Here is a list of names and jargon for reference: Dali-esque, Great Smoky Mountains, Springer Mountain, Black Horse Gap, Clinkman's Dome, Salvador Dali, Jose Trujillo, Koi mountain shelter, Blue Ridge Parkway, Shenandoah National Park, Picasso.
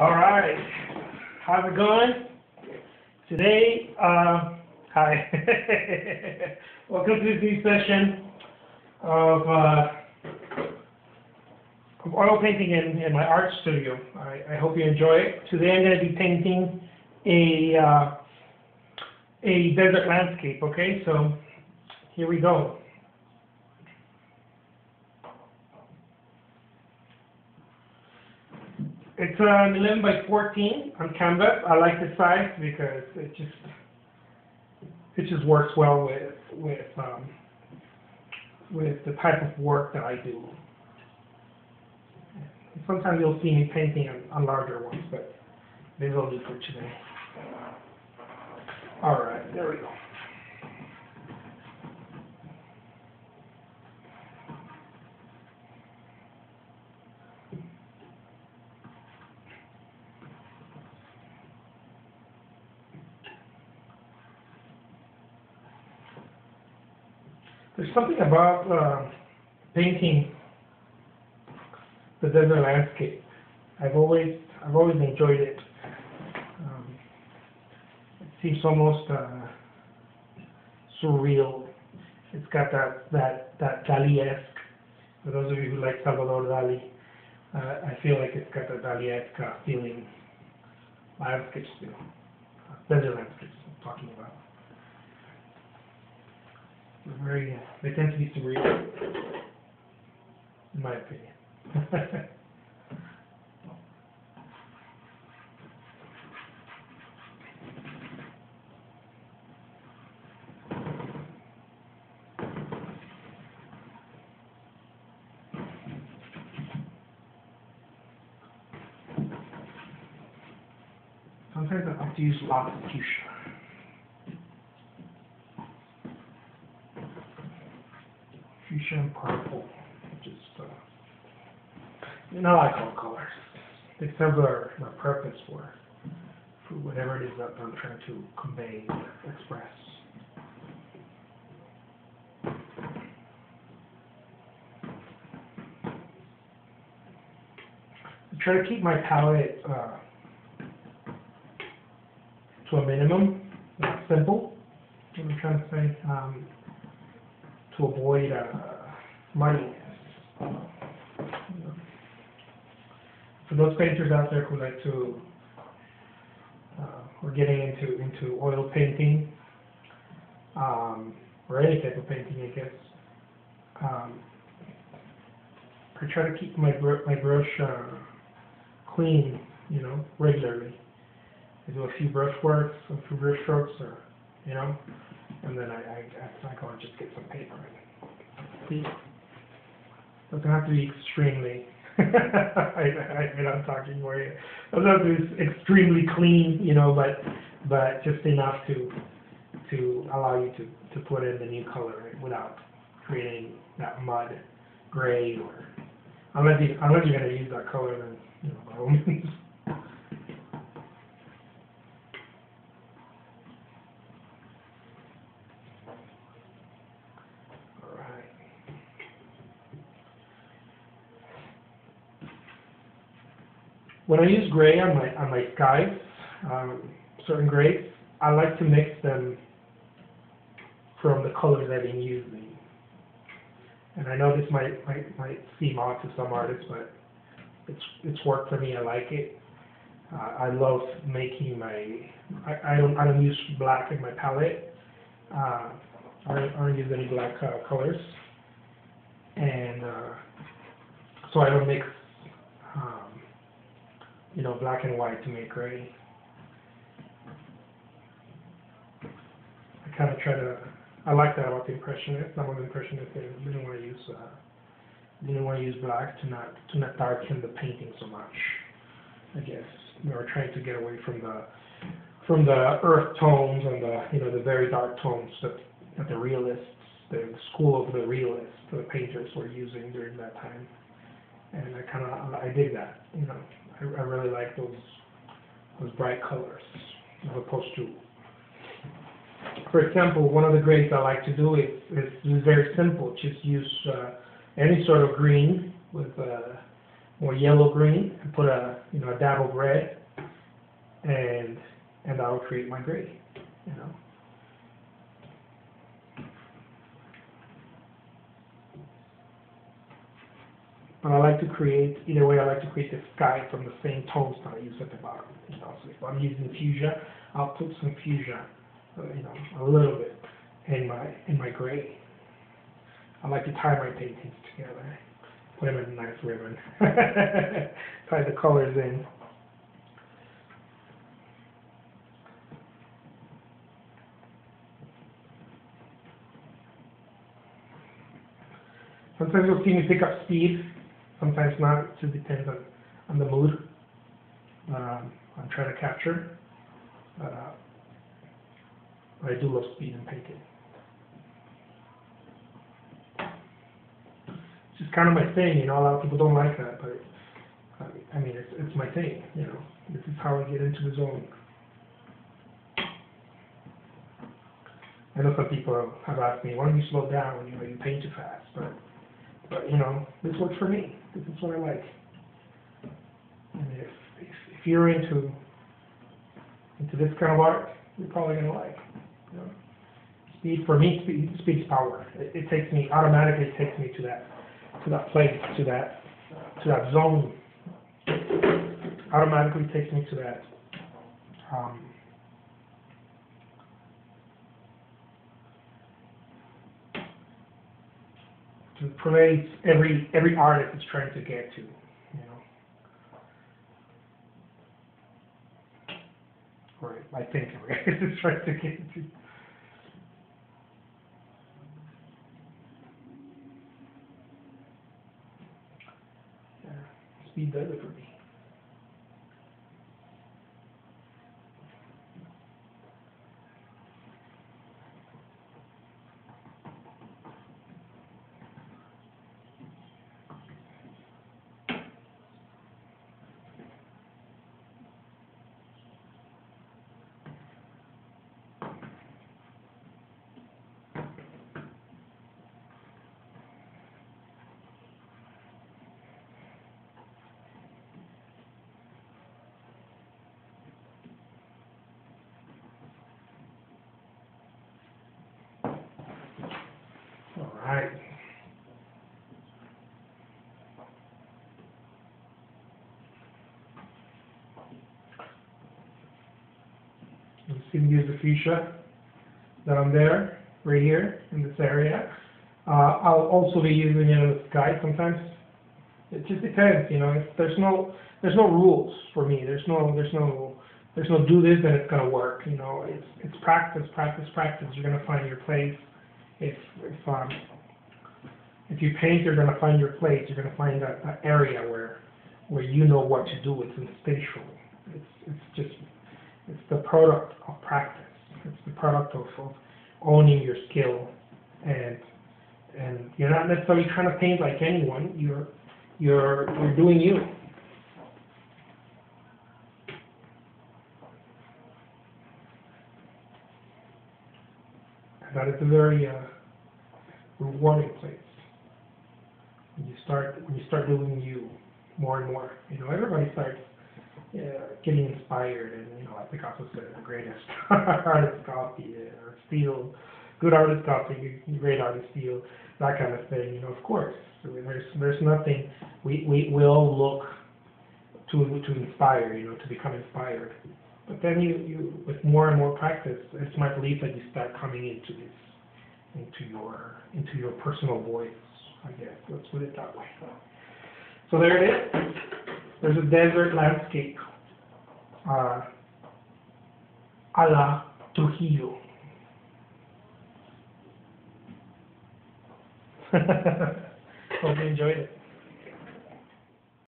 All right, how's it going? Today, hi. Welcome to this new session of oil painting in my art studio. I hope you enjoy it. Today I'm going to be painting a desert landscape, okay? So here we go. It's 11 by 14 on canvas. I like the size because it just works well with the type of work that I do. Sometimes you'll see me painting on larger ones, but these will do for today. All right, there we go. There's something about painting the desert landscape. I've always enjoyed it. It seems almost surreal. It's got that Dali-esque. For those of you who like Salvador Dali, I feel like it's got a Dali-esque feeling. Landscapes, too. Desert landscapes I'm talking about. They tend to be surreal, in my opinion. Sometimes I have to use lots of fuchsia. And purple, you know, I call colors. They serve my purpose for whatever it is that I'm trying to convey, express. I try to keep my palette to a minimum, not simple. What I'm trying to say, to avoid money. For those painters out there who like to, or getting into oil painting, or any type of painting, I guess, I try to keep my brush clean, you know, regularly. I do a few brush works, a few brush strokes, or, you know, and then I go and just get some paper in it. See? Doesn't have to be extremely, I mean, I'm talking more here. Doesn't have to be extremely clean, you know, but just enough to allow you to put in the new color without creating that mud gray, or unless you're going to use that color, then, you know, by all means. When I use gray on my skies, certain grays, I like to mix them from the colors I've been using. And I know this might seem odd to some artists, but it's worked for me. I like it. I love making I don't use black in my palette. I don't use any black colors, and so I don't mix. You know, black and white to make gray. I kind of try to. I like that about the impressionists. Some of the impressionists they didn't want to use black to not darken the painting so much. I guess they were trying to get away from the earth tones and the, you know, the very dark tones that the realists, the school of the realists, the painters were using during that time. And I dig that, you know. I really like those bright colors, as opposed to, for example, one of the grays I like to do is very simple. Just use any sort of green with or yellow green and put a dab of red, and that will create my gradient. But I like to create, either way, I like to create the sky from the same tones that I use at the bottom. So if I'm using fuchsia, I'll put some fuchsia, a little bit in my gray. I like to tie my paintings together, put them in a nice ribbon, tie the colors in. Sometimes you'll see me pick up speed, sometimes not. It just depends on the mood I'm trying to capture. But I do love speed in painting. It's just kind of my thing, A lot of people don't like that, but I mean, it's my thing, This is how I get into the zone. I know some people have asked me, why don't you slow down when you paint too fast? But this works for me. This is what I like. And if you're into this kind of art, you're probably gonna like. Speed for me, speed's power. It takes me automatically. Takes me to that place, to that zone. Automatically takes me to that. To the place every artist is trying to get to, Or I think every artist is trying to get to. Yeah, speed does it for me. Alright. You see me use the fuchsia down there, right here, in this area. I'll also be using the sky sometimes. It just depends, There's no rules for me. There's no do this and it's gonna work. It's practice. You're gonna find your place. If you paint, you're gonna find your place. You're gonna find that area where you know what to do. It's instinctual. It's the product of practice. It's the product of owning your skill, and you're not necessarily trying to paint like anyone. You're doing you. That is a very rewarding place. When you start doing you more and more, everybody starts getting inspired, and like Picasso said, the greatest artist copy or steal, good artist copy, great artist steal, that kind of thing. Of course, there's nothing we all look to inspire, to become inspired. But then you with more and more practice, it's my belief that you start coming into this, into your personal voice, I guess. Let's put it that way. So there it is. There's a desert landscape, a la Trujillo. Hope you enjoyed it.